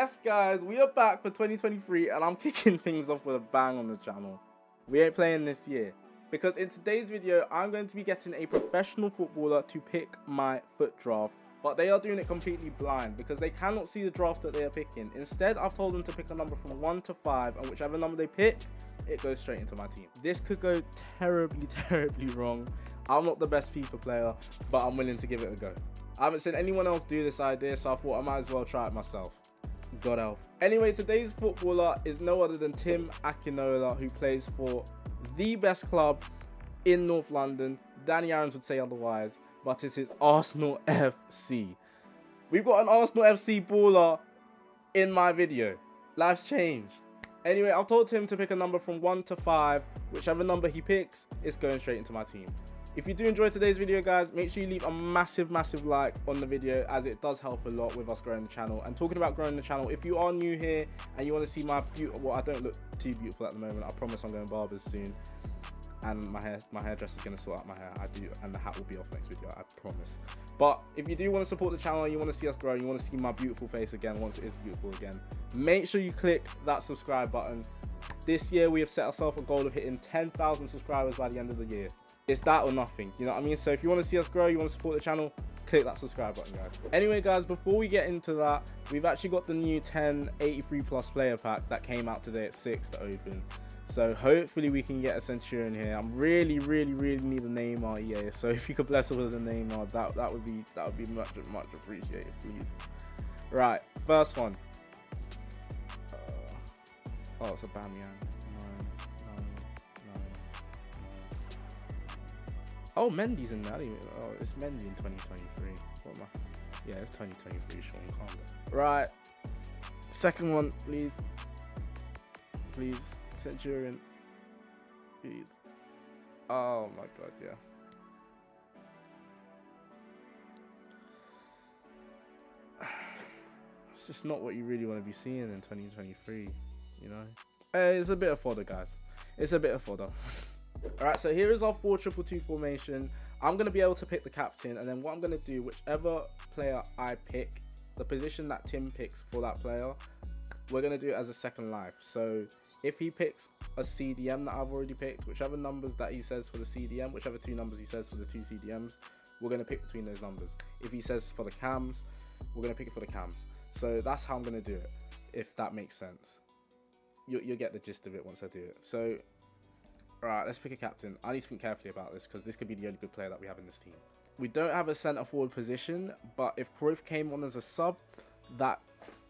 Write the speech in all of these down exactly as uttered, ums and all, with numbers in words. Yes, guys, we are back for twenty twenty-three, and I'm kicking things off with a bang on the channel. We ain't playing this year, because in today's video, I'm going to be getting a professional footballer to pick my foot draft, but they are doing it completely blind because they cannot see the draft that they are picking. Instead, I've told them to pick a number from one to five, and whichever number they pick, it goes straight into my team. This could go terribly, terribly wrong. I'm not the best FIFA player, but I'm willing to give it a go. I haven't seen anyone else do this idea, so I thought I might as well try it myself. God help. Anyway, today's footballer is no other than Tim Akinola, who plays for the best club in North London. Danny Aarons would say otherwise, but it is Arsenal F C. We've got an Arsenal F C baller in my video. Life's changed. Anyway, I've told him to pick a number from one to five. Whichever number he picks, it's going straight into my team. If you do enjoy today's video, guys, make sure you leave a massive, massive like on the video, as it does help a lot with us growing the channel. And talking about growing the channel, if you are new here and you want to see my beautiful, well, I don't look too beautiful at the moment. I promise I'm going barbers soon. And my hair, my hairdresser's going to sort out my hair. I do, and the hat will be off next video, I promise. But if you do want to support the channel, you want to see us grow, you want to see my beautiful face again once it is beautiful again, make sure you click that subscribe button. This year, we have set ourselves a goal of hitting ten thousand subscribers by the end of the year. It's that or nothing, you know what I mean? So if you want to see us grow, you want to support the channel, click that subscribe button, guys. Anyway, guys, before we get into that, we've actually got the new ten eighty-three plus player pack that came out today at six to open. So hopefully we can get a Centurion here. I'm really, really, really need a Neymar, E A. So if you could bless us with a Neymar, that that would be that would be much much appreciated, please. Right, first one. Uh, oh, it's a Aubameyang. No, no, no, no. Oh, Mendy's in that. Oh, it's Mendy in twenty twenty-three. What am I? Yeah, it's twenty twenty-three. Sean, calm down. Right, second one, please, please. Centurion, please. Oh my god, yeah. It's just not what you really want to be seeing in twenty twenty-three, you know. Hey, it's a bit of fodder, guys. It's a bit of fodder. All right, so here is our four triple two formation. I'm gonna be able to pick the captain, and then what I'm gonna do, whichever player I pick, the position that Tim picks for that player, we're gonna do it as a second life. So if he picks a C D M that I've already picked, whichever numbers that he says for the C D M, whichever two numbers he says for the two C D Ms, we're going to pick between those numbers. If he says for the cams, we're going to pick it for the cams. So that's how I'm going to do it, if that makes sense. You, you'll get the gist of it once I do it. So, all right, let's pick a captain. I need to think carefully about this, because this could be the only good player that we have in this team. We don't have a centre-forward position, but if Cruyff came on as a sub, that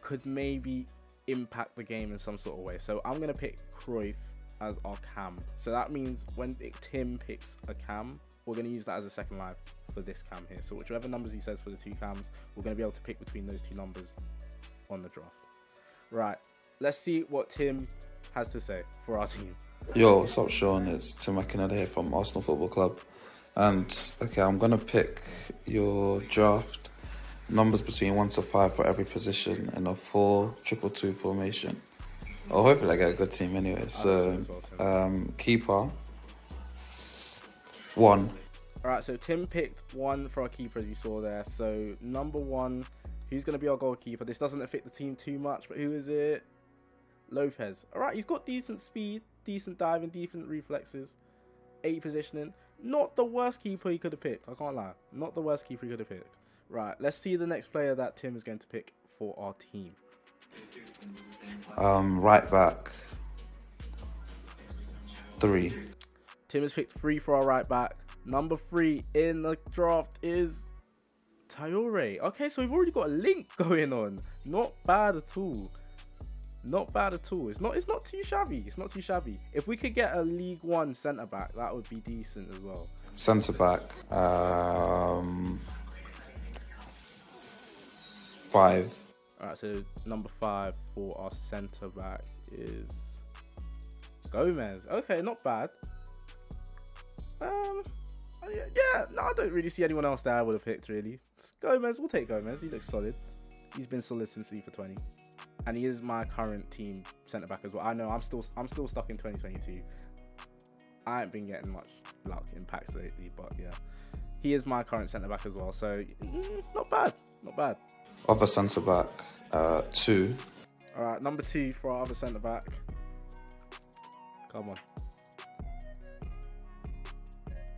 could maybe impact the game in some sort of way. So I'm gonna pick Cruyff as our cam, so that means when Tim picks a cam, we're gonna use that as a second life for this cam here. So whichever numbers he says for the two cams, we're gonna be able to pick between those two numbers on the draft. Right, let's see what Tim has to say for our team. Yo, what's up, Sean? It's Tim Akinola here from Arsenal Football Club, and okay, I'm gonna pick your draft numbers between one to five for every position in a four triple two formation. Oh, hopefully I get a good team anyway. So um keeper one. Alright, so Tim picked one for our keeper, as you saw there. So number one, who's gonna be our goalkeeper? This doesn't affect the team too much, but who is it? Lopez. Alright, he's got decent speed, decent diving, decent reflexes, eight positioning. Not the worst keeper he could have picked, I can't lie. Not the worst keeper he could have picked. Right, let's see the next player that Tim is going to pick for our team. Um, right back. Three. Tim has picked three for our right back. Number three in the draft is Tayore. Okay, so we've already got a link going on. Not bad at all. Not bad at all. It's not it's not too shabby. It's not too shabby. If we could get a League One centre back, that would be decent as well. Centre back. Um Five. All right, so number five for our centre back is Gomez. Okay, not bad. Um, yeah, no, I don't really see anyone else that I would have picked really. It's Gomez, we'll take Gomez. He looks solid. He's been solid since FIFA twenty, and he is my current team centre back as well. I know I'm still I'm still stuck in twenty twenty-two. I haven't been getting much luck in packs lately, but yeah, he is my current centre back as well. So not bad, not bad. Other centre back, uh, two, right, number two for our other centre back. Come on.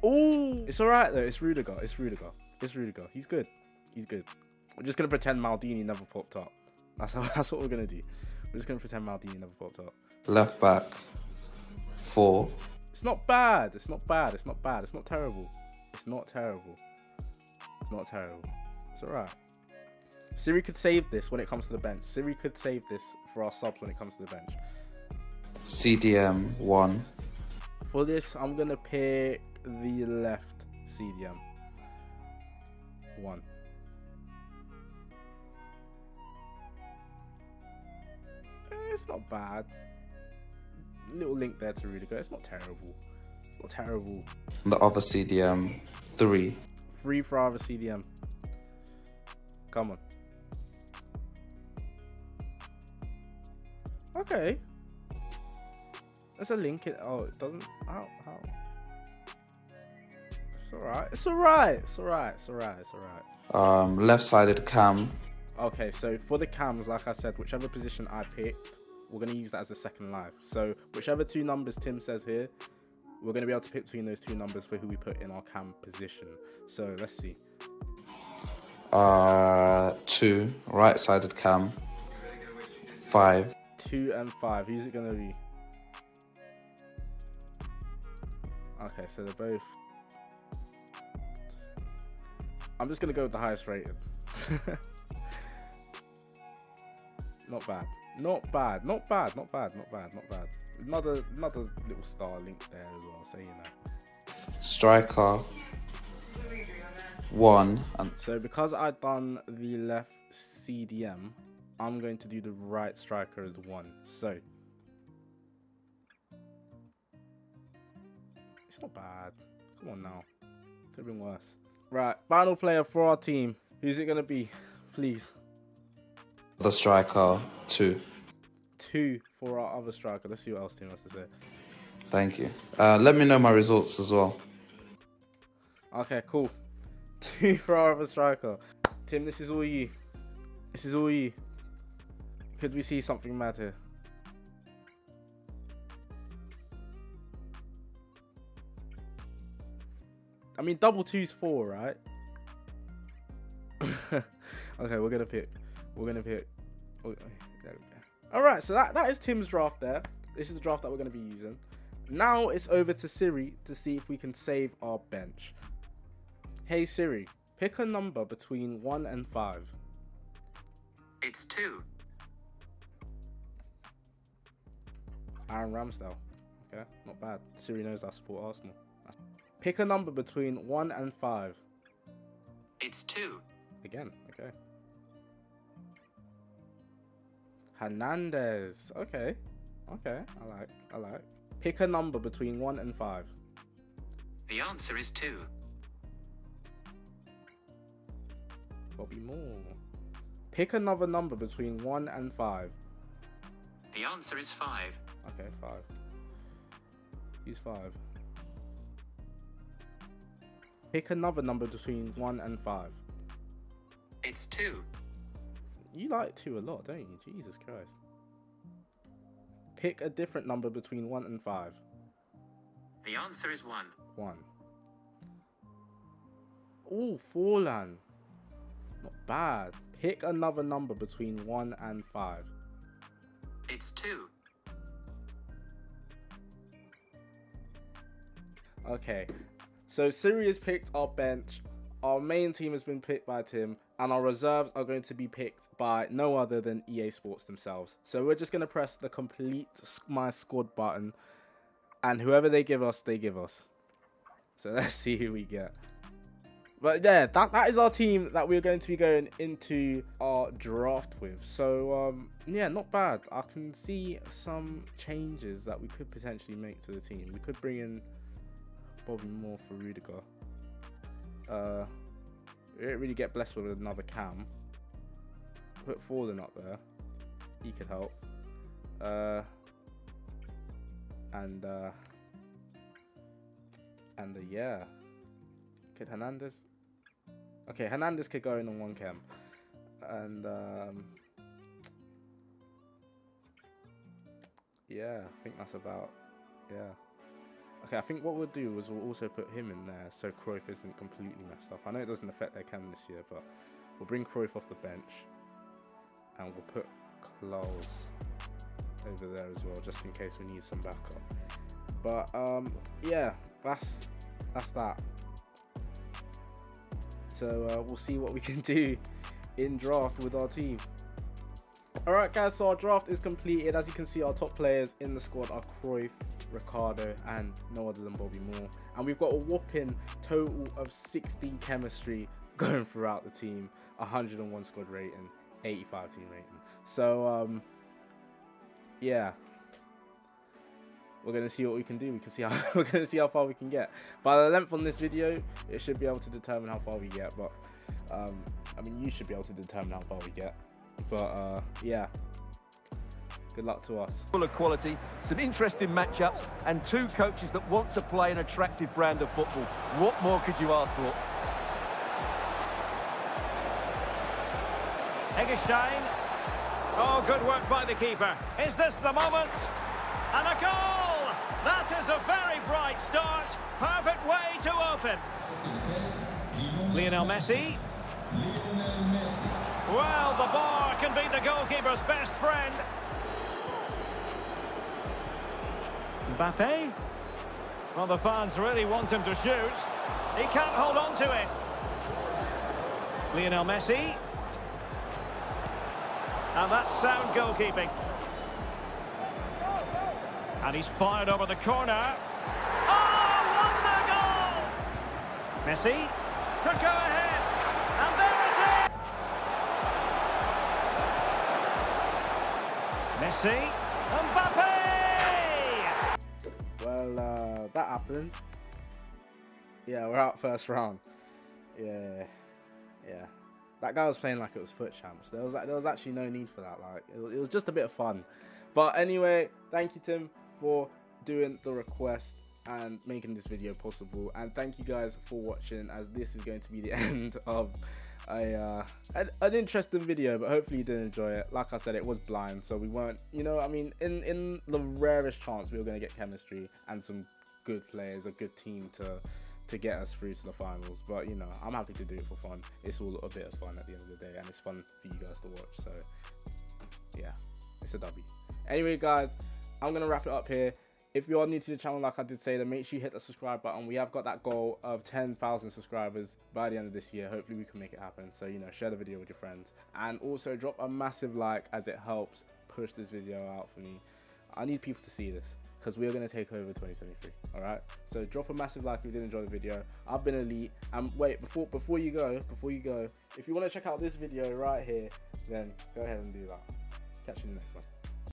Oh, it's all right though. It's Rudiger. It's Rudiger. It's Rudiger. He's good. He's good. We're just gonna pretend Maldini never popped up. That's how, that's what we're gonna do. We're just gonna pretend Maldini never popped up. Left back, four. It's not bad. It's not bad. It's not bad. It's not terrible. It's not terrible. It's not terrible. It's all right. Siri could save this when it comes to the bench. Siri could save this for our subs when it comes to the bench. C D M one. For this, I'm gonna pick the left C D M one. It's not bad. Little link there to Rudiger. It's not terrible. It's not terrible. The other C D M, three. Three for our other C D M. Come on. Okay. There's a link. In, oh, it doesn't. How? How? It's alright. It's alright. It's alright. It's alright. It's alright. Um, left-sided cam. Okay, so for the cams, like I said, whichever position I picked, we're going to use that as a second life. So whichever two numbers Tim says here, we're going to be able to pick between those two numbers for who we put in our cam position. So let's see. Uh, two, right-sided cam, five. Two and five. Who's it going to be? Okay, so they're both... I'm just going to go with the highest rated. Not bad. Not bad. Not bad. Not bad. Not bad. Not bad. Another another little star link there as well. So you know. Striker. One. And so because I've done the left C D M, I'm going to do the right striker as one. So it's not bad. Come on now. Could have been worse. Right, final player for our team. Who's it gonna be? Please. The striker, two. Two for our other striker. Let's see what else Tim has to say. Thank you. Uh, let me know my results as well. Okay, cool. Two for our other striker. Tim, this is all you. This is all you. Could we see something mad here? I mean, double two's four, right? Okay, we're gonna pick. We're going to pick... There we go. All right, so that, that is Tim's draft there. This is the draft that we're going to be using. Now it's over to Siri to see if we can save our bench. Hey, Siri, pick a number between one and five. It's two. Aaron Ramsdale. Okay, not bad. Siri knows I support Arsenal. Pick a number between one and five. It's two. Again, okay. Hernandez. Okay. Okay. I like. I like. Pick a number between one and five. The answer is two. Bobby Moore. Pick another number between one and five. The answer is five. Okay, five. Use five. Pick another number between one and five. It's two. You like two a lot, don't you? Jesus Christ. Pick a different number between one and five. The answer is one. one. Oh, Forlan. Not bad. Pick another number between one and five. It's two. Okay. So Siri has picked our bench. Our main team has been picked by Tim. And our reserves are going to be picked by no other than E A Sports themselves. So we're just going to press the complete my squad button. And whoever they give us, they give us. So let's see who we get. But yeah, that, that is our team that we're going to be going into our draft with. So um, yeah, not bad. I can see some changes that we could potentially make to the team. We could bring in Bobby Moore for Rudiger. Uh... We don't really get blessed with another cam. Put Foden up there. He could help. Uh, and, uh, and, uh, yeah. Could Hernandez? Okay, Hernandez could go in on one cam. And, um, yeah, I think that's about, yeah. Okay, I think what we'll do is we'll also put him in there so Cruyff isn't completely messed up. I know it doesn't affect their chem this year, but we'll bring Cruyff off the bench and we'll put Klaus over there as well, just in case we need some backup. But um, yeah, that's that's that. So uh, we'll see what we can do in draft with our team. Alright guys, so our draft is completed. As you can see, our top players in the squad are Cruyff, Ricardo, and no other than Bobby Moore. And we've got a whopping total of sixteen chemistry going throughout the team, one hundred and one squad rating, eighty-five team rating. So um, yeah, we're gonna see what we can do. We can see how we're gonna see how far we can get. By the length on this video, it should be able to determine how far we get. But um, I mean, you should be able to determine how far we get. But uh, yeah, good luck to us. Full of quality, some interesting matchups, and two coaches that want to play an attractive brand of football. What more could you ask for? Eggestein. Oh, good work by the keeper. Is this the moment? And a goal! That is a very bright start. Perfect way to open. Lionel Messi. Well, the bar can be the goalkeeper's best friend. Mbappe. Well, the fans really want him to shoot. He can't hold on to it. Lionel Messi. And that's sound goalkeeping. And he's fired over the corner. Oh, wonderful goal! Messi could go ahead. And there it is! Messi. Mbappe! Well, uh, that happened. Yeah, we're out first round. Yeah. Yeah. That guy was playing like it was foot champs. There was there was actually no need for that. Like it was, it was just a bit of fun. But anyway, thank you, Tim, for doing the request and making this video possible. And thank you guys for watching, as this is going to be the end of a uh, an, an interesting video. But hopefully you did enjoy it. Like I said, it was blind, so we weren't. You know, I mean, in in the rarest chance, we were going to get chemistry and some good players, a good team to. to get us through to the finals. But you know, I'm happy to do it for fun. It's all a bit of fun at the end of the day, and it's fun for you guys to watch. So yeah, it's a W. Anyway guys, I'm gonna wrap it up here. If you are new to the channel, like I did say, then make sure you hit the subscribe button. We have got that goal of ten thousand subscribers by the end of this year. Hopefully we can make it happen. So you know, share the video with your friends, and also drop a massive like, as it helps push this video out for me. I need people to see this, because we're going to take over twenty twenty-three. All right, so drop a massive like if you did enjoy the video. I've been Elite, and wait, before before you go before you go if you want to check out this video right here, then go ahead and do that. Catch you in the next one.